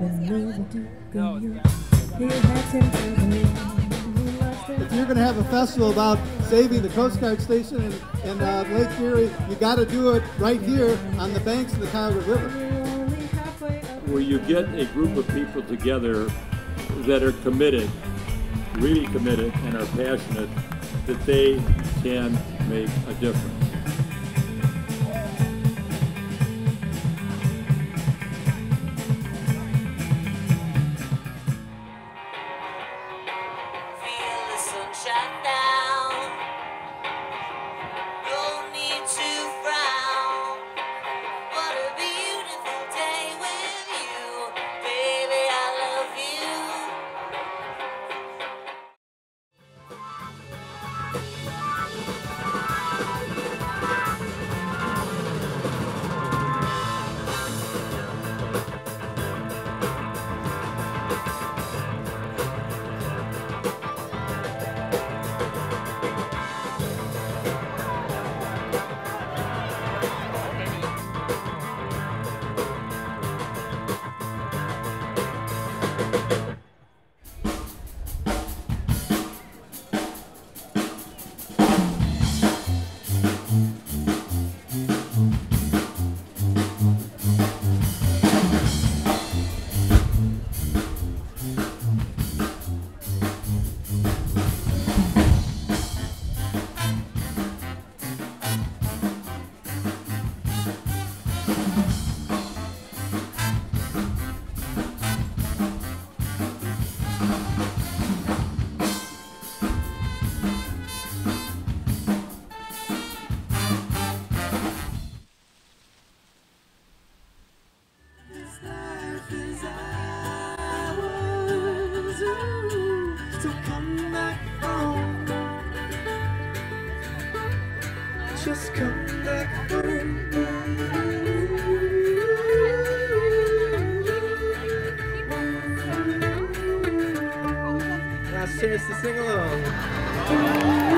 If you're going to have a festival about saving the Coast Guard Station in Lake Erie, you got to do it right here on the banks of the Cuyahoga River. Where you get a group of people together that are committed, really committed, and are passionate that they can make a difference. Shut down, no need to frown, what a beautiful day with you, baby, I love you. Just come back home. Last chance to sing along.